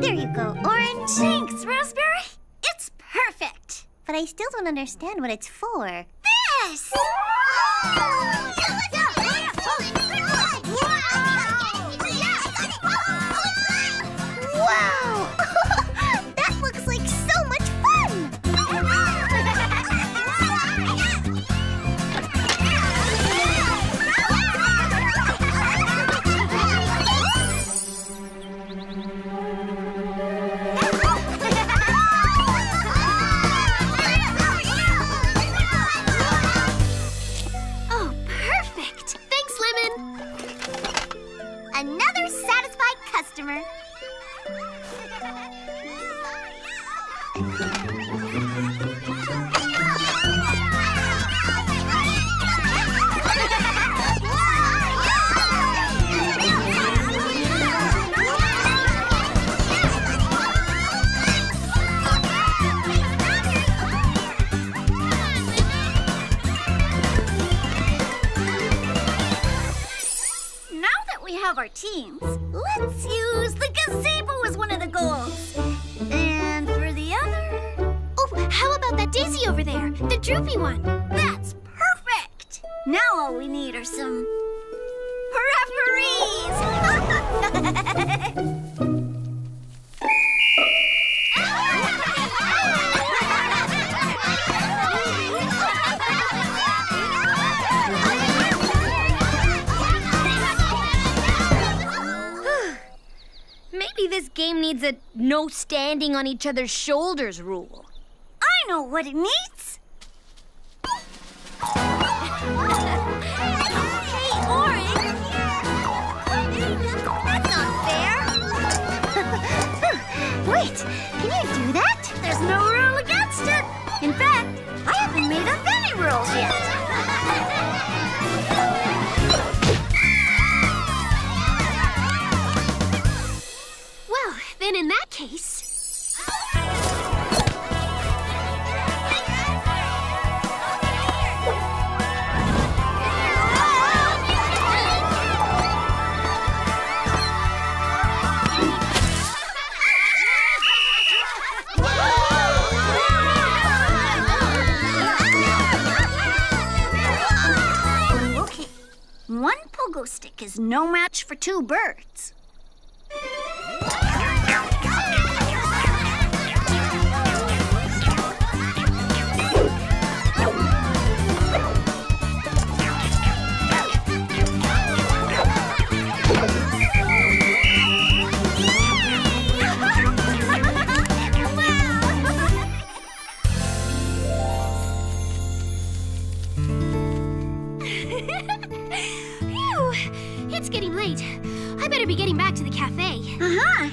There you go, Orange. Thanks, Raspberry. It's perfect. But I still don't understand what it's for. This! Wow! That looks like so much fun! Oh, perfect! Thanks, Lemon! Another satisfied customer. Our teams. Let's use the gazebo as one of the goals. And for the other... Oh, how about that daisy over there? The droopy one. That's perfect. Now all we need are some... referees! This game needs a no standing on each other's shoulders rule. I know what it needs. Hey, Orange! That's not fair. Wait, can you do that? There's no rule against it. In fact, I haven't made up any rules yet. Then in that case... Okay, one pogo stick is no match for two birds. It's getting late. I better be getting back to the cafe. Uh-huh.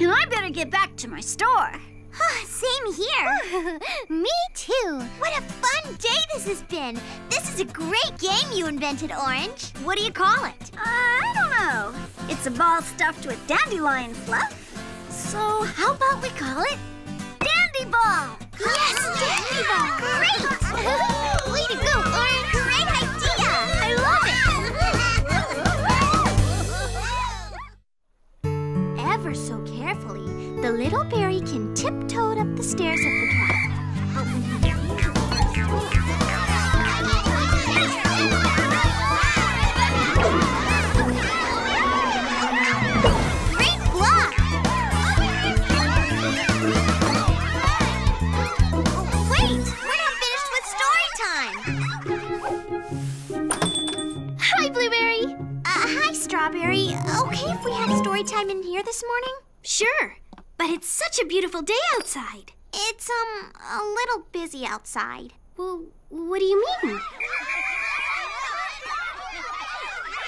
And I better get back to my store. Same here. Me too. What a fun day this has been. This is a great game you invented, Orange. What do you call it? I don't know. It's a ball stuffed with dandelion fluff. So how about we call it Dandy Ball? Yes, Dandy Ball. Great. Way to go, Orange. Great idea. I love it. Ever so carefully, the little berry can tiptoe up the stairs of the cat. Great block! Wait, we're not finished with story time! Hi, Blueberry! Hi, Strawberry. Okay if we had story time in here this morning? Sure, but it's such a beautiful day outside. It's, a little busy outside. Well, what do you mean?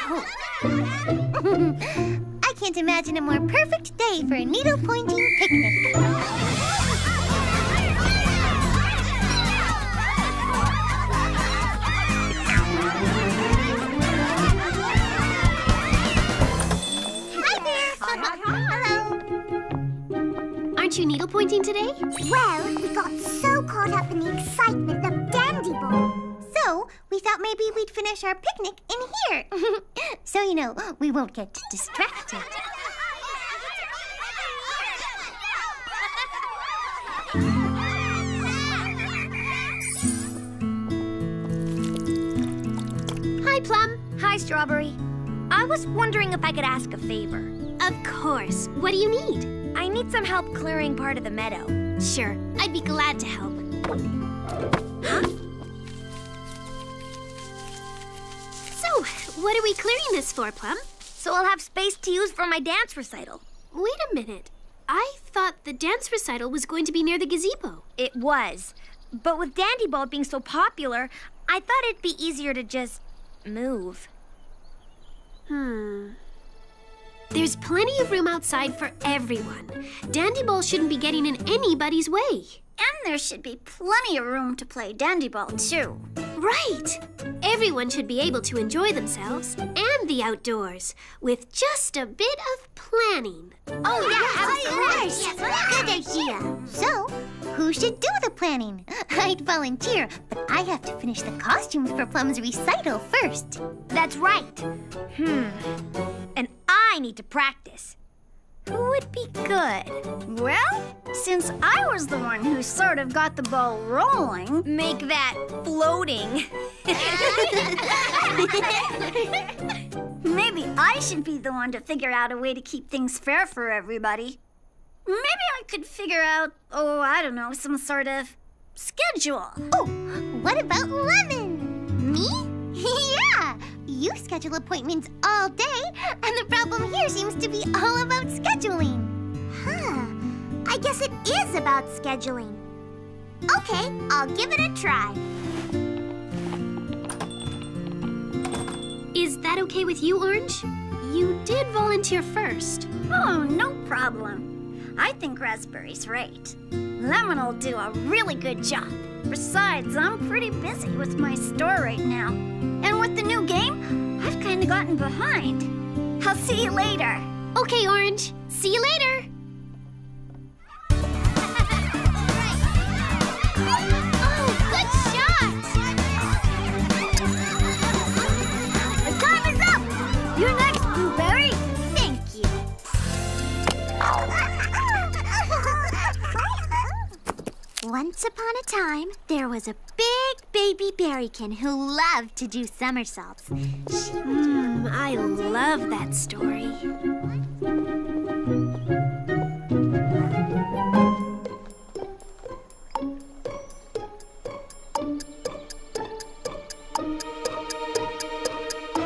Oh. I can't imagine a more perfect day for a needle-pointing picnic. Aren't you needle-pointing today? Well, we got so caught up in the excitement of Dandy Ball. So, we thought maybe we'd finish our picnic in here. So, you know, we won't get distracted. Hi, Plum. Hi, Strawberry. I was wondering if I could ask a favor. Of course. What do you need? I need some help clearing part of the meadow. Sure. I'd be glad to help. So, what are we clearing this for, Plum? So I'll have space to use for my dance recital. Wait a minute. I thought the dance recital was going to be near the gazebo. It was. But with Dandy Ball being so popular, I thought it'd be easier to just move. There's plenty of room outside for everyone. Dandy Ball shouldn't be getting in anybody's way. And there should be plenty of room to play Dandy Ball, too. Right! Everyone should be able to enjoy themselves and the outdoors with just a bit of planning. Oh, yeah, of course! Good idea! So, who should do the planning? I'd volunteer, but I have to finish the costumes for Plum's recital first. That's right. And I need to practice. Who would be good? Well, since I was the one who sort of got the ball rolling... Make that floating. Maybe I should be the one to figure out a way to keep things fair for everybody. Maybe I could figure out, oh, I don't know, some sort of schedule. Oh, what about Lemon? Me? Yeah! You schedule appointments all day, and the problem here seems to be all about scheduling. Huh. I guess it is about scheduling. Okay, I'll give it a try. Is that okay with you, Orange? You did volunteer first. Oh, no problem. I think Raspberry's right. Lemon'll do a really good job. Besides, I'm pretty busy with my store right now. And with the new game, I've kind of gotten behind. I'll see you later. Okay, Orange. See you later. Oh, good shot! The time is up! You're next, Blueberry. Thank you. Once upon a time, there was a big baby berrykin who loved to do somersaults. I love that story.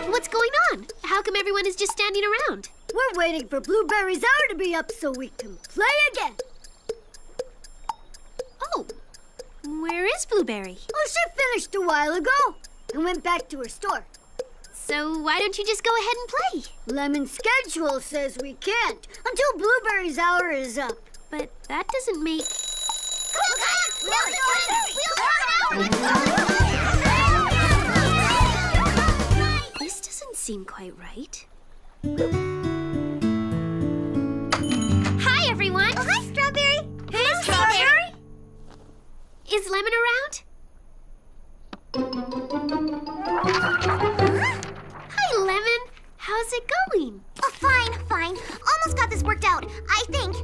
What's going on? How come everyone is just standing around? We're waiting for Blueberry's hour to be up so we can play again. Oh, where is Blueberry? Oh, she finished a while ago and went back to her store. So why don't you just go ahead and play? Lemon's schedule says we can't until Blueberry's hour is up. But that doesn't make... This doesn't seem quite right. Hi, everyone. Oh, hi, Strawberry. Hey, Strawberry. Is Lemon around? Hi, Lemon. How's it going? Oh, fine. Almost got this worked out, I think.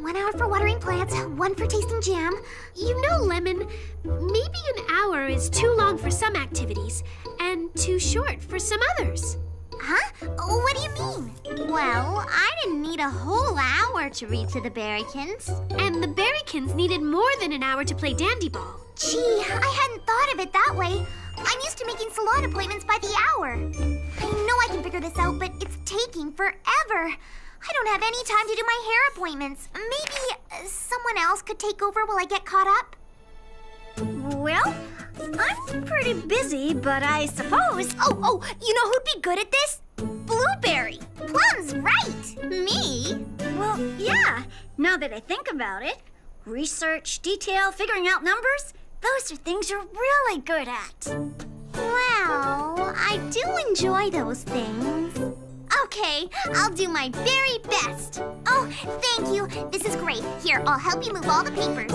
1 hour for watering plants, 1 for tasting jam. You know, Lemon, maybe an hour is too long for some activities and too short for some others. Huh? What do you mean? Well, I didn't need a whole hour to read to the Berrykins. And the Berrykins needed more than an hour to play Dandy Ball. Gee, I hadn't thought of it that way. I'm used to making salon appointments by the hour. I know I can figure this out, but it's taking forever. I don't have any time to do my hair appointments. Maybe someone else could take over while I get caught up? Well, I'm pretty busy, but I suppose... Oh, you know who'd be good at this? Blueberry! Plum's right! Me? Well, yeah, now that I think about it. Research, detail, figuring out numbers, those are things you're really good at. Well, I do enjoy those things. Okay, I'll do my very best. Oh, thank you. This is great. Here, I'll help you move all the papers.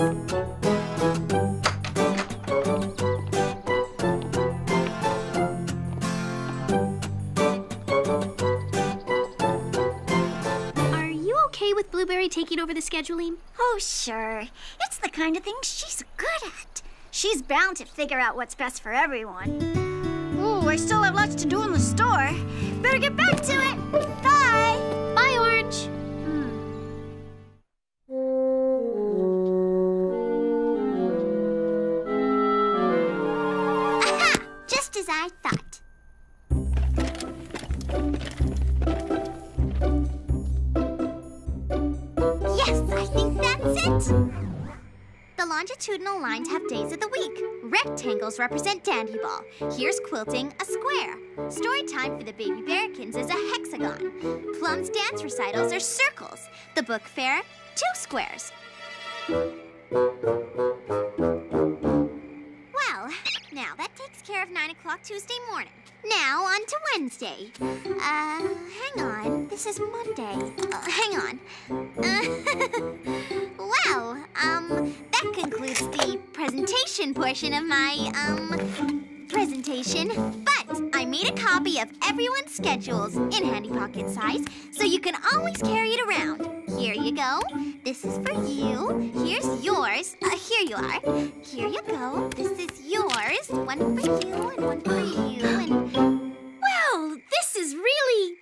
Are you okay with with Blueberry taking over the scheduling? Oh, sure. It's the kind of thing she's good at. She's bound to figure out what's best for everyone. Ooh, I still have lots to do in the store. Better get back to it. Bye. Bye, Orange. Aha! Just as I thought. Yes, I think that's it. The longitudinal lines have days of the week. Rectangles represent Dandy Ball. Here's quilting, a square. Story time for the baby bearkins is a hexagon. Plum's dance recitals are circles. The book fair, two squares. Well, now that takes care of 9 o'clock Tuesday morning. Now on to Wednesday. Hang on, this is Monday. Hang on. Wow, that concludes the presentation portion of my, presentation. But I made a copy of everyone's schedules in handy pocket size, so you can always carry it around. Here you go. This is for you. Here's yours. Here you are. Here you go. This is yours. One for you and one for you and... Well, this is really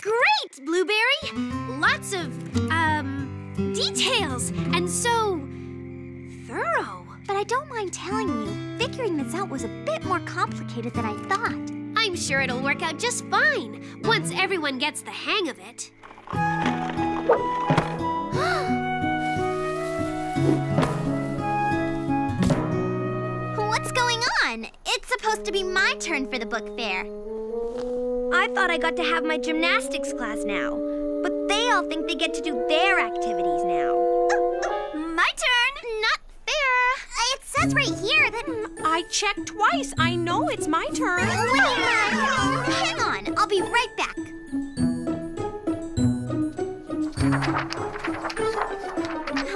great, Blueberry. Lots of, details and so thorough. But I don't mind telling you, figuring this out was a bit more complicated than I thought. I'm sure it'll work out just fine, once everyone gets the hang of it. What's going on? It's supposed to be my turn for the book fair. I thought I got to have my gymnastics class now, but they all think they get to do their activities now. My turn! Not fair! It says right here that... I checked twice. I know it's my turn. Wait, hang on. I'll be right back.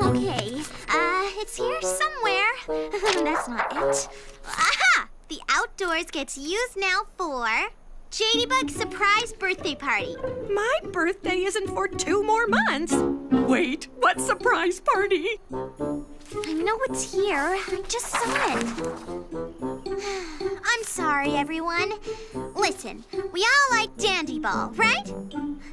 Okay. It's here somewhere. That's not it. Aha! The outdoors gets used now for... Jadybug's surprise birthday party. My birthday isn't for 2 more months. Wait, what surprise party? I know it's here. I just saw it. I'm sorry, everyone. Listen, we all like Dandy Ball, right?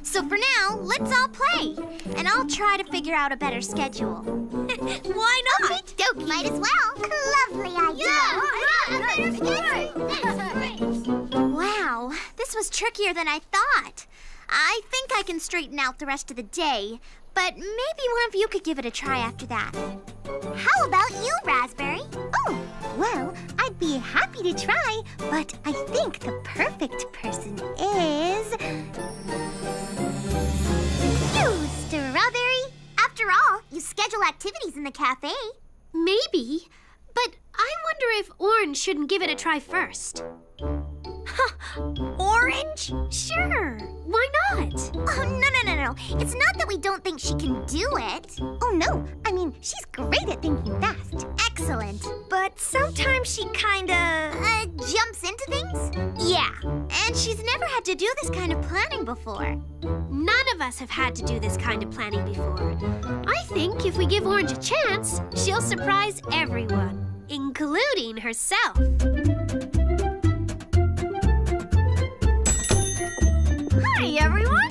So for now, let's all play. And I'll try to figure out a better schedule. Why not? Okey-dokey. Might as well. Lovely idea. Yeah, right. Wow, this was trickier than I thought. I think I can straighten out the rest of the day, but maybe one of you could give it a try after that. How about you, Raspberry? Oh, well, I'd be happy to try, but I think the perfect person is... you, Strawberry! After all, you schedule activities in the cafe. Maybe, but I wonder if Orange shouldn't give it a try first. Orange? Sure. Why not? Oh, no. It's not that we don't think she can do it. Oh, no. I mean, she's great at thinking fast. Excellent. But sometimes she kinda... jumps into things? Yeah. And she's never had to do this kind of planning before. None of us have had to do this kind of planning before. I think if we give Orange a chance, she'll surprise everyone, including herself. Hey, everyone!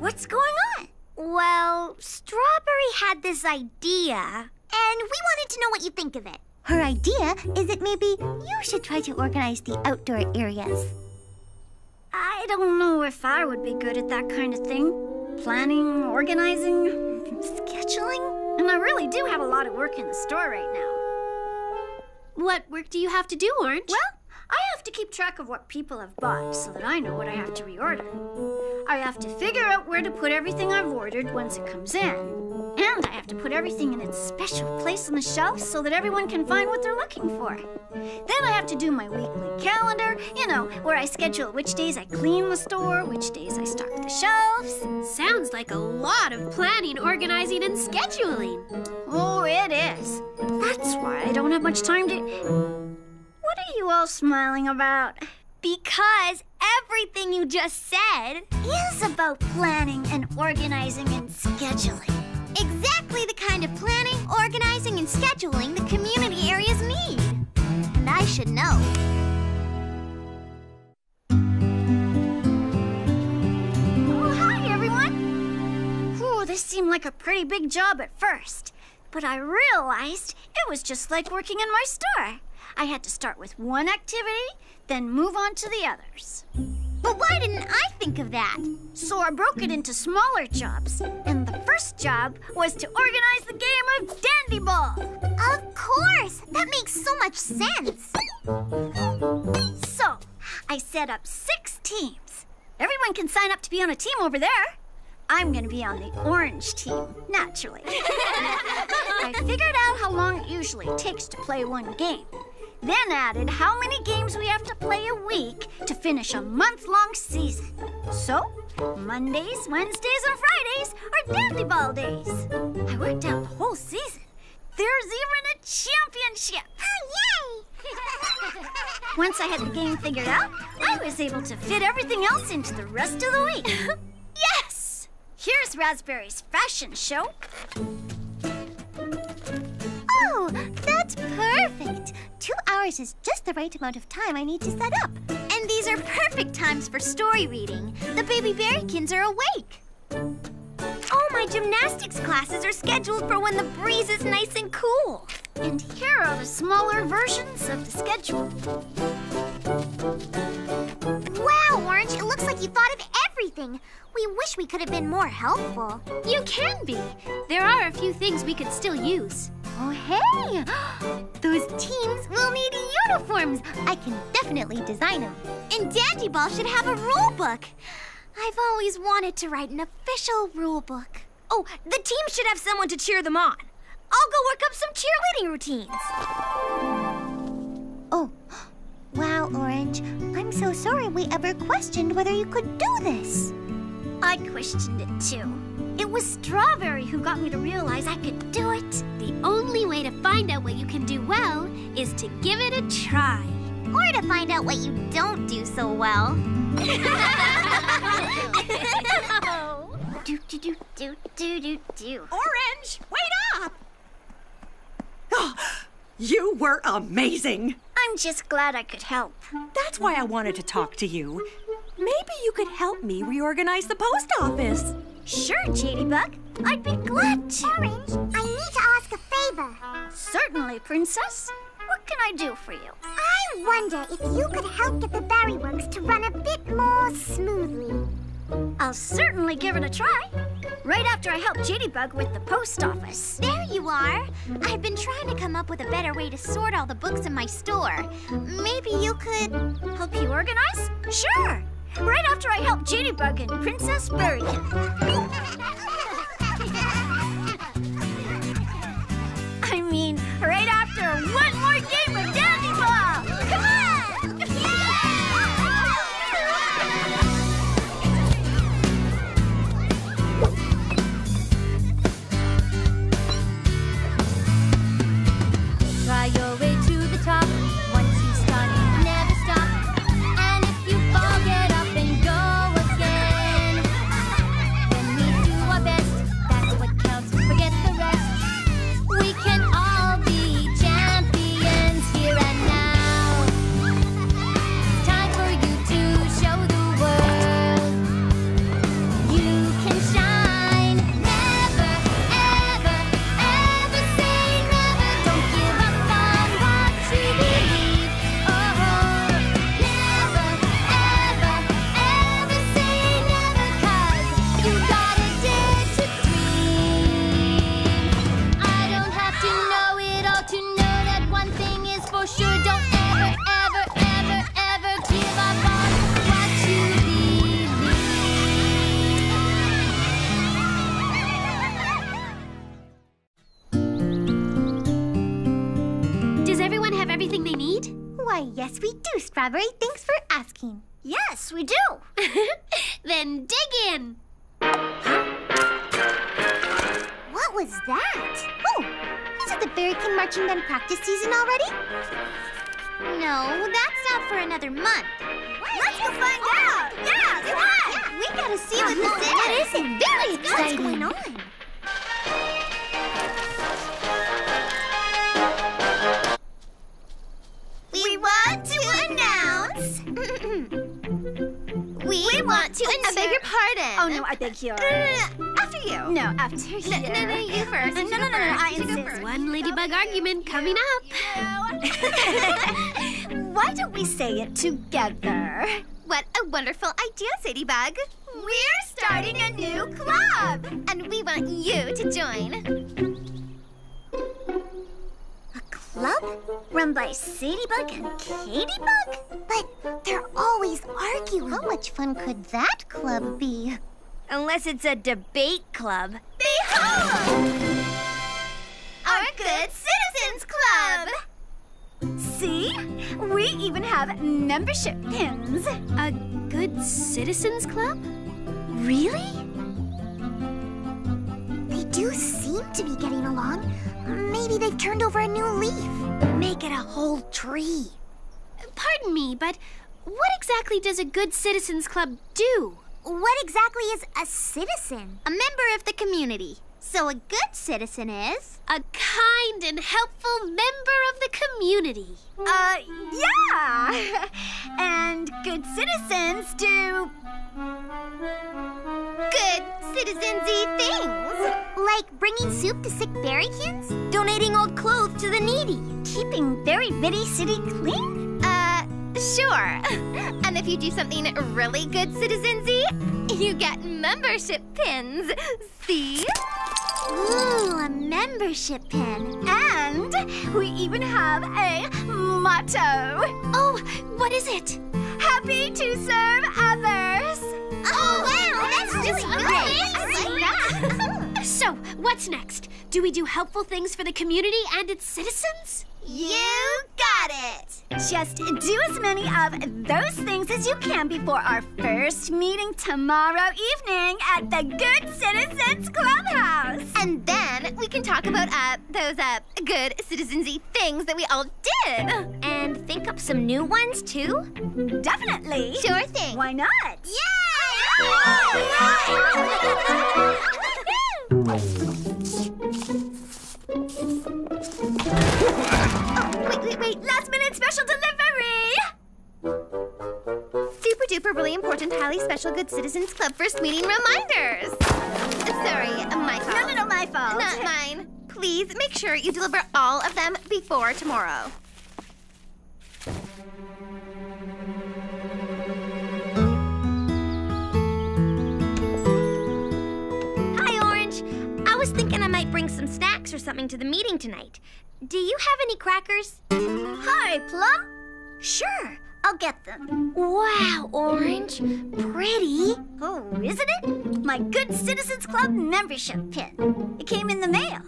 What's going on? Well, Strawberry had this idea. And we wanted to know what you think of it. Her idea is that maybe you should try to organize the outdoor areas. I don't know if I would be good at that kind of thing. Planning, organizing, scheduling. And I really do have a lot of work in the store right now. What work do you have to do, Orange? Well, I have to keep track of what people have bought so that I know what I have to reorder. I have to figure out where to put everything I've ordered once it comes in. And I have to put everything in its special place on the shelf so that everyone can find what they're looking for. Then I have to do my weekly calendar, you know, where I schedule which days I clean the store, which days I stock the shelves. Sounds like a lot of planning, organizing, and scheduling. Oh, it is. That's why I don't have much time to... What are you all smiling about? Because everything you just said is about planning and organizing and scheduling. Exactly the kind of planning, organizing, and scheduling the community areas need. And I should know. Oh, hi, everyone. Ooh, this seemed like a pretty big job at first. But I realized it was just like working in my store. I had to start with one activity, then move on to the others. But why didn't I think of that? So I broke it into smaller jobs, and the first job was to organize the game of Dandy Ball. Of course! That makes so much sense. So, I set up 6 teams. Everyone can sign up to be on a team over there. I'm gonna be on the orange team, naturally. I figured out how long it usually takes to play one game. Then added how many games we have to play a week to finish a month-long season. So, Mondays, Wednesdays, and Fridays are Dandy Ball days. I worked out the whole season. There's even a championship. Oh, yay! Once I had the game figured out, I was able to fit everything else into the rest of the week. Yes! Here's Raspberry's fashion show. Oh, that's perfect. 2 hours is just the right amount of time I need to set up. And these are perfect times for story reading. The baby berrykins are awake. All my gymnastics classes are scheduled for when the breeze is nice and cool. And here are the smaller versions of the schedule. Wow, Orange, it looks like you thought of everything. We wish we could have been more helpful. You can be. There are a few things we could still use. Oh, hey! Those teams will need uniforms. I can definitely design them. And Dandy Ball should have a rule book. I've always wanted to write an official rule book. Oh, the team should have someone to cheer them on. I'll go work up some cheerleading routines. Oh, wow, Orange. I'm so sorry we ever questioned whether you could do this. I questioned it, too. It was Strawberry who got me to realize I could do it. The only way to find out what you can do well is to give it a try. Or to find out what you don't do so well. Orange, wait up! Oh, you were amazing! I'm just glad I could help. That's why I wanted to talk to you. Maybe you could help me reorganize the post office. Sure, Jadybug. I'd be glad to. Orange, I need to ask a favor. Certainly, Princess. What can I do for you? I wonder if you could help get the Berry Works to run a bit more smoothly. I'll certainly give it a try. Right after I help Jadybug with the post office. There you are. I've been trying to come up with a better way to sort all the books in my store. Maybe you could... help you organize? Sure. Right after I help Jadybug and Princess Berrykin. I mean, right after one more game of Dandy Ball! Come on! Yeah! Try your way to the top. Once you start, you never stop. And if you fall, get up. Yes, we do, Strawberry. Thanks for asking. Yes, we do. Then dig in. Huh? What was that? Oh, is it the Berrykin Marching Band practice season already? No, that's not for another month. What? Let's go find out! Yeah, yeah! We gotta see what this is! That is very exciting! What's going on? We want to announce... we want to announce... I beg your pardon! Oh, no, I beg your... After you! No, after you. No, you first. No, I insist. One ladybug argument coming up. Why don't we say it together? What a wonderful idea, Ladybug! We're starting a new club! And we want you to join. A club? Run by Sadybug and Katybug? But they're always arguing. How much fun could that club be? Unless it's a debate club. Behold! Our Good Citizens Club! See? We even have membership pins. A Good Citizens Club? Really? They do seem to be getting along. Maybe they've turned over a new leaf. Make it a whole tree. Pardon me, but what exactly does a Good Citizens Club do? What exactly is a citizen? A member of the community. So a good citizen is? A kind and helpful member of the community. Yeah! And good citizens do... good citizens-y things. Like bringing soup to sick berrykins? Donating old clothes to the needy? Keeping Berry Bitty City clean? Sure. And if you do something really good citizens-y, you get membership pins. See? Ooh, a membership pin. And we even have a motto. Oh, what is it? Happy to serve others. Oh, wow, that's just great. I like that. So, what's next? Do we do helpful things for the community and its citizens? You got it! Just do as many of those things as you can before our first meeting tomorrow evening at the Good Citizens Clubhouse! And then we can talk about those good citizens-y things that we all did! And think up some new ones, too? Definitely! Sure thing! Why not? Yeah! Wait, last minute special delivery! Super duper really important highly special Good Citizens Club first meeting reminders! Sorry, my fault. No, my fault. Not mine. Please make sure you deliver all of them before tomorrow. Hi, Orange. I was thinking I might bring some snacks or something to the meeting tonight. Do you have any crackers? Hi, Plum. Sure, I'll get them. Wow, Orange. Pretty. Oh, isn't it? My Good Citizens Club membership pin. It came in the mail.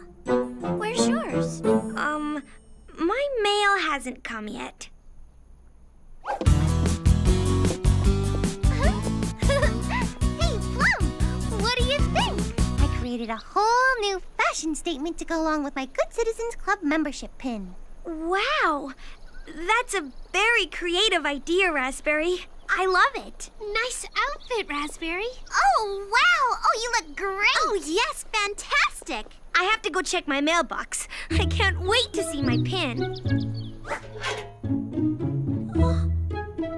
Where's yours? My mail hasn't come yet. Hey, Plum, what do you think? I created a whole new fashion statement to go along with my Good Citizens Club membership pin. Wow! That's a very creative idea, Raspberry. I love it. Nice outfit, Raspberry. Oh, wow! Oh, you look great! Oh, yes, fantastic! I have to go check my mailbox. I can't wait to see my pin. Oh,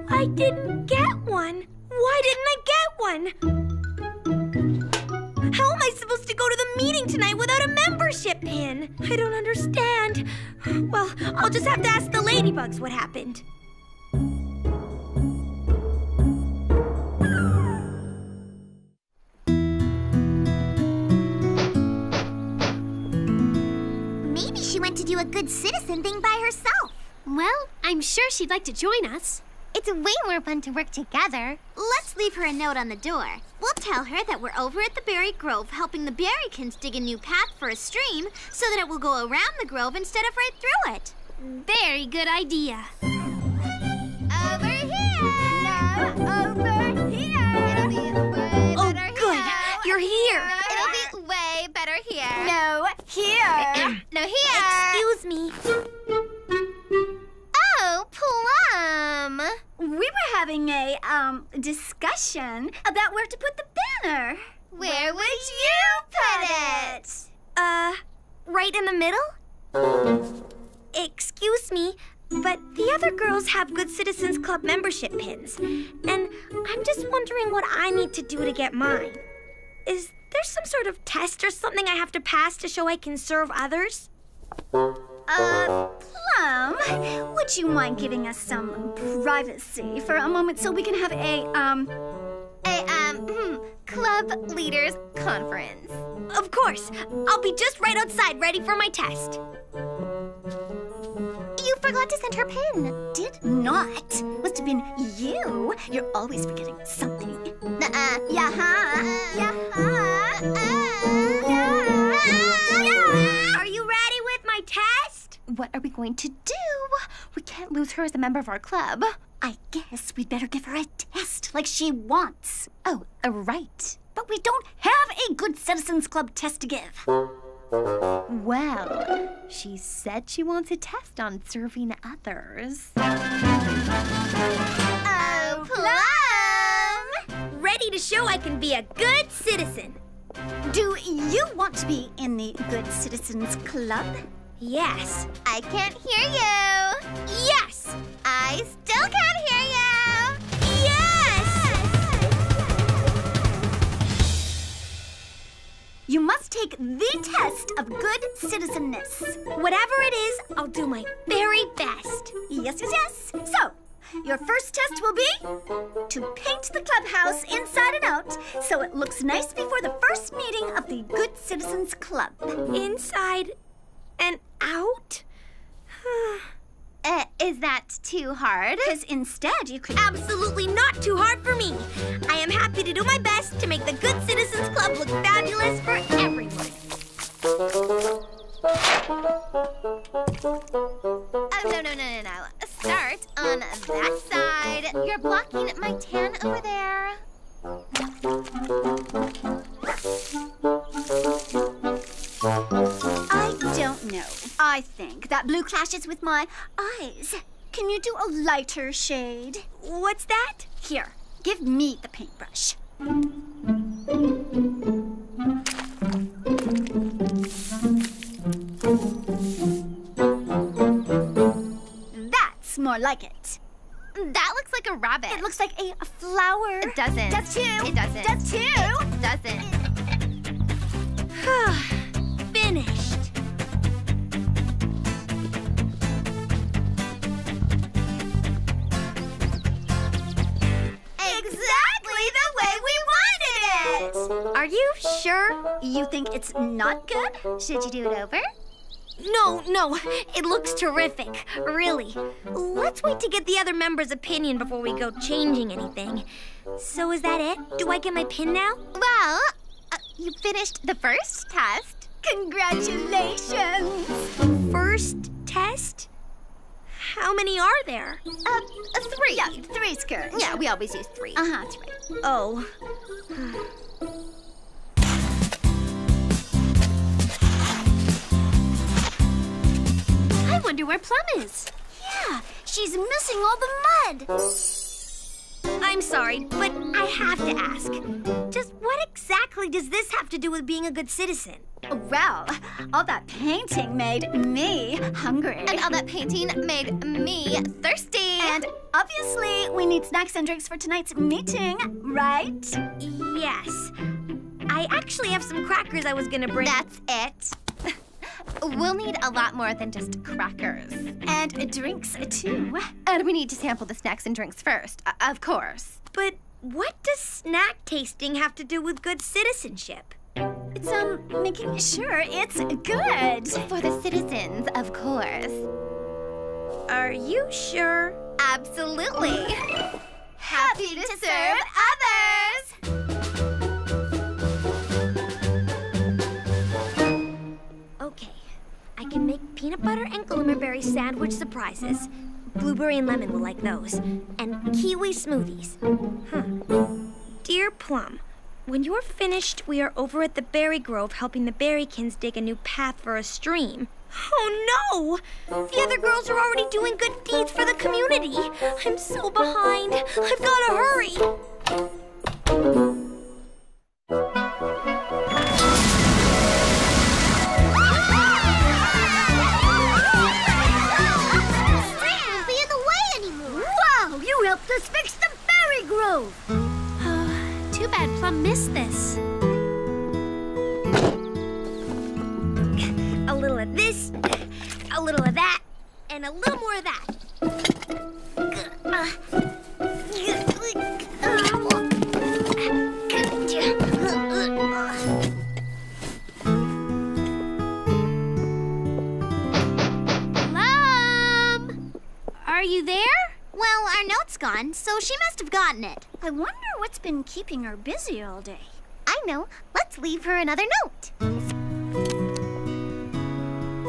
I didn't get one. Why didn't I get one? How am I supposed to go to the meeting tonight without a membership pin? I don't understand. Well, I'll just have to ask the ladybugs what happened. Maybe she went to do a good citizen thing by herself. Well, I'm sure she'd like to join us. It's way more fun to work together. Let's leave her a note on the door. We'll tell her that we're over at the Berry Grove helping the berrykins dig a new path for a stream so that it will go around the grove instead of right through it. Very good idea. Over here! No, over here! It'll be way better here. Oh, good! You're here! It'll be way better here. No, here! No, here! Excuse me. Oh, Plum! We were having having a discussion about where to put the banner. Where would you put it? Right in the middle? Excuse me, but the other girls have Good Citizens Club membership pins, and I'm just wondering what I need to do to get mine. Is there some sort of test or something I have to pass to show I can serve others? Plum, would you mind giving us some privacy for a moment so we can have a club leaders conference? Of course. I'll be just right outside ready for my test. You forgot to send her pin. Did not. Must have been you. You're always forgetting something. Are you ready with my test? What are we going to do? We can't lose her as a member of our club. I guess we'd better give her a test like she wants. Oh, right. But we don't have a Good Citizens Club test to give. Well, she said she wants a test on serving others. Oh, Plum! Ready to show I can be a good citizen. Do you want to be in the Good Citizens Club? Yes. I can't hear you. Yes. I still can't hear you. Yes. You must take the test of good citizenness. Whatever it is, I'll do my very best. Yes, yes, yes. So, your first test will be to paint the clubhouse inside and out so it looks nice before the first meeting of the Good Citizens Club. Inside and out? Is that too hard? Because instead, you could... Absolutely not too hard for me. I am happy to do my best to make the Good Citizens Club look fabulous for everyone. Oh, no. Start on that side. You're blocking my tan over there. I don't know. I think that blue clashes with my eyes. Can you do a lighter shade? What's that? Here, give me the paintbrush. That's more like it. That looks like a rabbit. It looks like a flower. It doesn't. Does too. It doesn't. Does too. It doesn't. Finished. Exactly the way we wanted it. Are you sure you think it's not good? Should you do it over? No, it looks terrific, really. Let's wait to get the other members' opinion before we go changing anything. So is that it? Do I get my pin now? Well, you finished the first test. Congratulations! First test? How many are there? Three. Yeah, three's good. Yeah, we always use three. Three. Oh. I wonder where Plum is. Yeah, she's missing all the mud. I'm sorry, but I have to ask. Just what exactly does this have to do with being a good citizen? Well, all that painting made me hungry. And all that painting made me thirsty. And obviously, we need snacks and drinks for tonight's meeting, right? Yes. I actually have some crackers I was gonna bring. That's it. We'll need a lot more than just crackers. And drinks, too. And we need to sample the snacks and drinks first, of course. But what does snack tasting have to do with good citizenship? It's, making sure it's good. For the citizens, of course. Are you sure? Absolutely. Happy to serve others! I can make peanut butter and glimmerberry sandwich surprises. Blueberry and lemon will like those. And kiwi smoothies. Dear Plum, when you're finished, we are over at the berry grove helping the berrykins dig a new path for a stream. Oh no! The other girls are already doing good deeds for the community. I'm so behind. I've got to hurry. Can't clear the way anymore. Wow, you helped us fix the berry grove. Oh, too bad Plum missed this. A little of this, a little of that, and a little more of that. Plum! Are you there? Well, our note's gone, so she must have gotten it. I wonder what's been keeping her busy all day. I know. Let's leave her another note.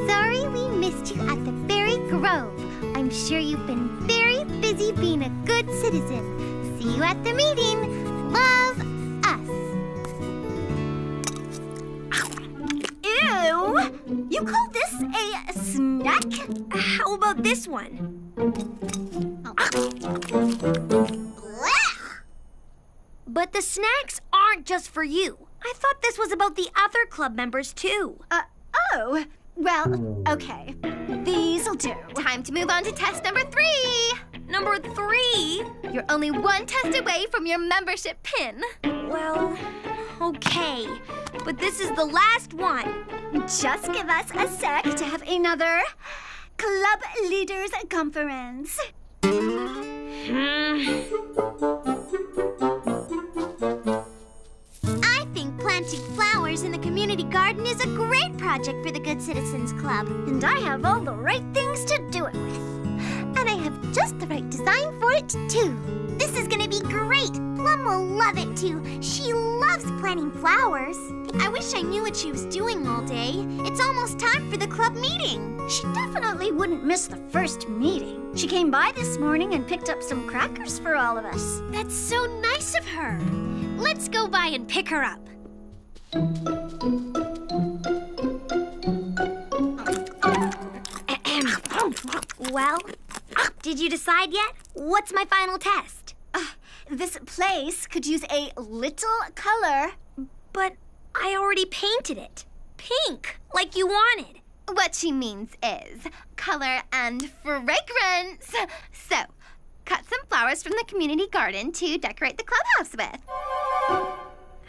Sorry we missed you at the Berry Grove. I'm sure you've been very busy being a good citizen. See you at the meeting. Love, us. Ew! You call this a snack? How about this one? Oh. But the snacks aren't just for you. I thought this was about the other club members, too. Oh. Well, okay. These'll do. Time to move on to test number 3. Number 3? You're only one test away from your membership pin. Well, okay. But this is the last one. Just give us a sec to have another Club Leaders Conference. Planting flowers in the community garden is a great project for the Good Citizens Club. And I have all the right things to do it with. And I have just the right design for it, too. This is gonna be great. Plum will love it, too. She loves planting flowers. I wish I knew what she was doing all day. It's almost time for the club meeting. She definitely wouldn't miss the first meeting. She came by this morning and picked up some crackers for all of us. That's so nice of her. Let's go by and pick her up. Well, did you decide yet? What's my final test? This place could use a little color. But I already painted it. Pink, like you wanted. What she means is color and fragrance. So, cut some flowers from the community garden to decorate the clubhouse with.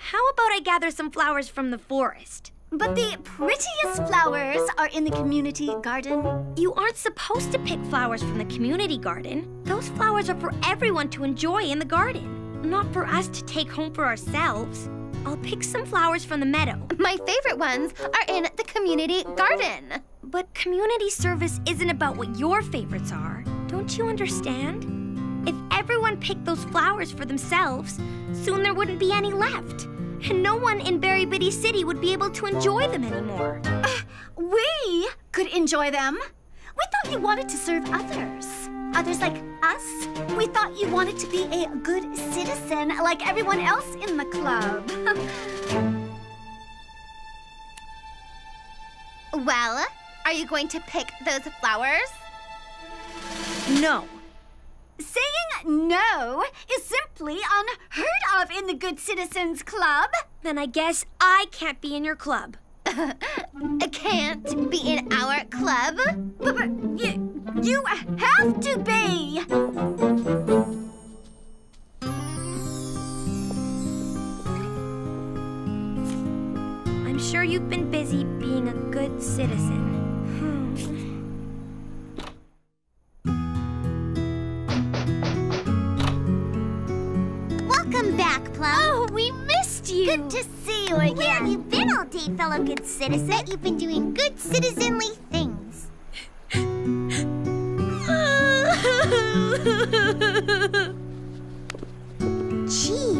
How about I gather some flowers from the forest? But the prettiest flowers are in the community garden. You aren't supposed to pick flowers from the community garden. Those flowers are for everyone to enjoy in the garden, not for us to take home for ourselves. I'll pick some flowers from the meadow. My favorite ones are in the community garden. But community service isn't about what your favorites are. Don't you understand? If everyone picked those flowers for themselves, soon there wouldn't be any left. And no one in Berry Bitty City would be able to enjoy them anymore. We could enjoy them. We thought you wanted to serve others. Others like us. We thought you wanted to be a good citizen like everyone else in the club. Well, are you going to pick those flowers? No. Saying no is simply unheard of in the Good Citizens Club. Then I guess I can't be in your club. Can't be in our club? But you have to be. I'm sure you've been busy being a good citizen. Welcome back, Plum. Oh, we missed you. Good to see you again. Where have you been all day, fellow good citizen? Bet you've been doing good citizenly things. Gee,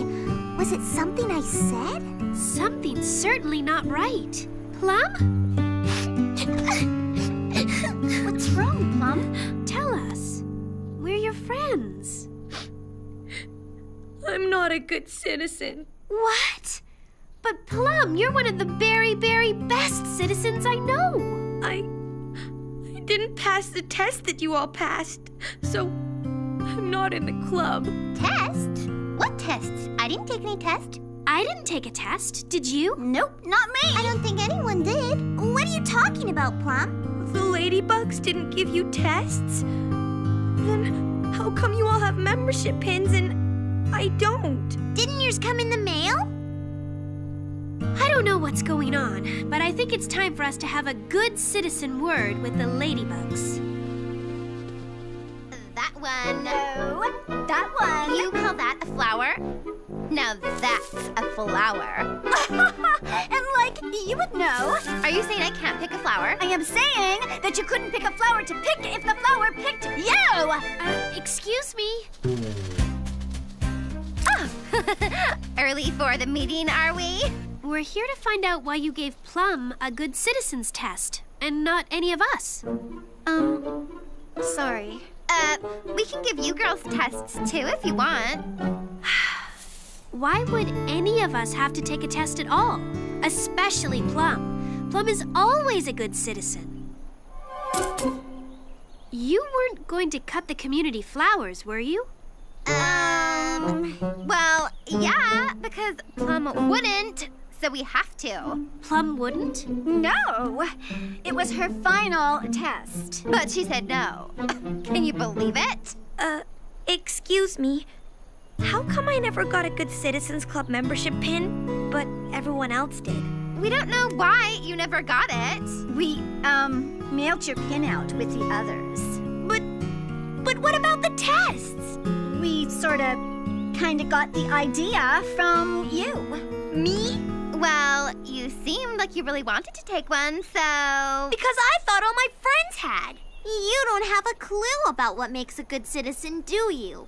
was it something I said? Something's certainly not right. Plum? What's wrong, Plum? Tell us. We're your friends. I'm not a good citizen. What? But Plum, you're one of the very, very best citizens I know. I didn't pass the test that you all passed, so I'm not in the club. Test? What tests? I didn't take any test. I didn't take a test. Did you? Nope, not me. I don't think anyone did. What are you talking about, Plum? The ladybugs didn't give you tests? Then how come you all have membership pins and I don't? Didn't yours come in the mail? I don't know what's going on, but I think it's time for us to have a good citizen word with the ladybugs. That one. No. That one. You call that a flower? Now that's a flower. And like, you would know. Are you saying I can't pick a flower? I am saying that you couldn't pick a flower to pick if the flower picked you! Excuse me. Oh, early for the meeting, are we? We're here to find out why you gave Plum a good citizens test and not any of us. Sorry. We can give you girls tests too if you want. Why would any of us have to take a test at all? Especially Plum. Plum is always a good citizen. You weren't going to cut the community flowers, were you? Well, yeah, because Plum wouldn't, so we have to. Plum wouldn't? No. It was her final test. But she said no. Can you believe it? Excuse me. How come I never got a Good Citizens Club membership pin, but everyone else did? We don't know why you never got it. We, mailed your pin out with the others. But what about the tests? We kinda got the idea from you. Me? Well, you seemed like you really wanted to take one, so... Because I thought all my friends had. You don't have a clue about what makes a good citizen, do you?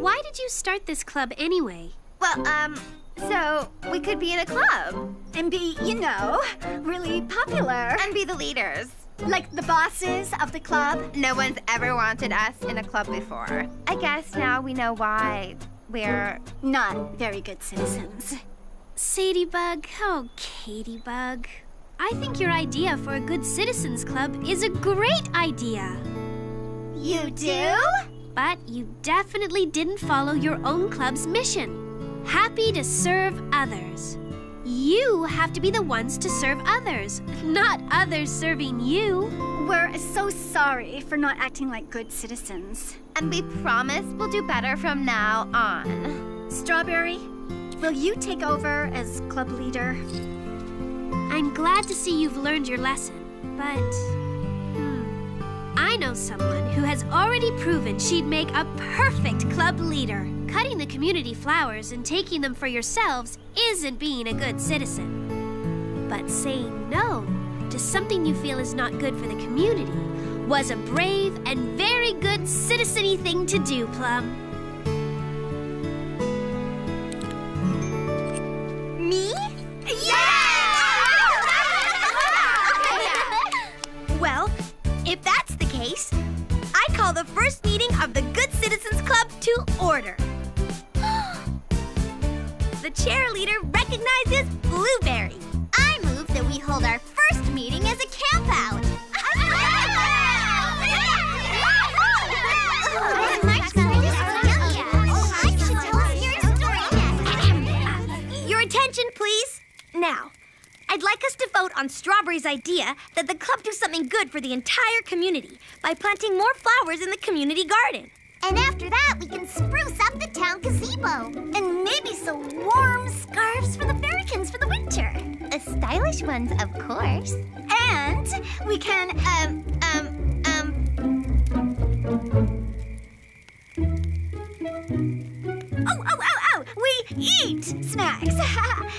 Why did you start this club anyway? Well, so we could be in a club. And be, you know, really popular. And be the leaders. Like the bosses of the club? No one's ever wanted us in a club before. I guess now we know why we're not very good citizens. Satiebug, oh Katiebug. I think your idea for a good citizens club is a great idea. You do? But you definitely didn't follow your own club's mission. Happy to serve others. You have to be the ones to serve others, not others serving you. We're so sorry for not acting like good citizens. And we promise we'll do better from now on. Strawberry, will you take over as club leader? I'm glad to see you've learned your lesson, but I know someone who has already proven she'd make a perfect club leader. Cutting the community flowers and taking them for yourselves isn't being a good citizen. But saying no to something you feel is not good for the community was a brave and very good citizen-y thing to do, Plum. Me? Yeah! Well, if that's the case, I call the first meeting of the Good Citizens Club to order. The cheerleader recognizes Blueberry. I move that we hold our first meeting as a campout. Your attention, please. Now, I'd like us to vote on Strawberry's idea that the club do something good for the entire community by planting more flowers in the community garden. And after that, we can spruce up the town gazebo. And maybe some warm scarves for the fairykins for the winter. Stylish ones, of course. And we can, Oh! We eat snacks.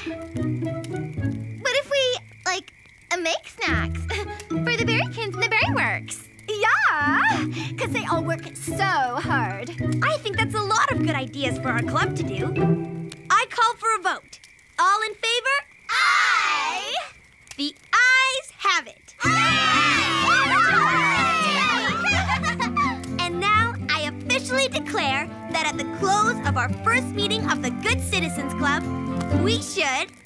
What if we, like, make snacks for the berrykins and the berryworks? Yeah, because they all work so hard. I think that's a lot of good ideas for our club to do. I call for a vote. All in favor? Aye! The ayes have it. Aye! And now I officially declare that at the close of our first meeting of the Good Citizens Club, we should...